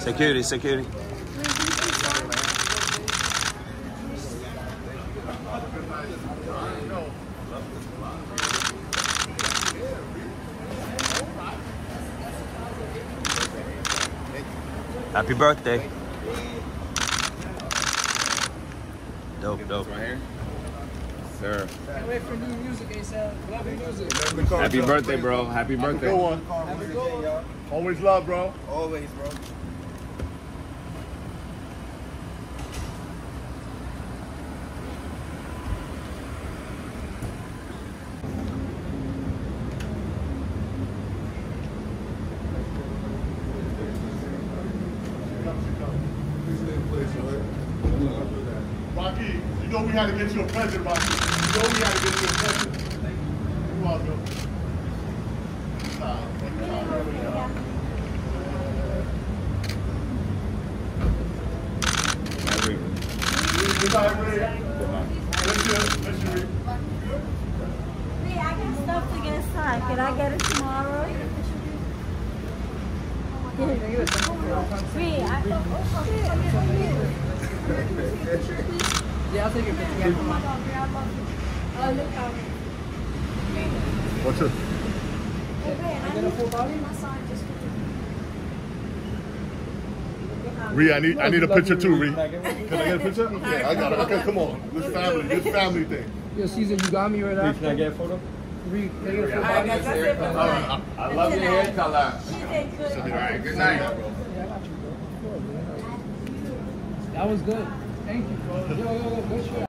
Security, security. Happy birthday. Dope, dope. Right here. Sir. Wait for new music, ASAP. Love music. Happy birthday, bro. Happy birthday. Have a good one. Have a good one. Always love, bro. Always, bro. Rocky, you know we had to get you a present, Rocky. You know we had to get you a present. Thank you. You're welcome. Lee, I got stuff to get signed. Can I get it tomorrow? Yeah, I'll take your picture. What's it? Ree, I need a picture too, Ree. Can I get a picture? Yeah, I got it. Okay, come on. This family thing. Yo, Caesar, you got me right now. Can I get a photo? Alright, I love your hair color. Alright, good night. That was good. Thank you.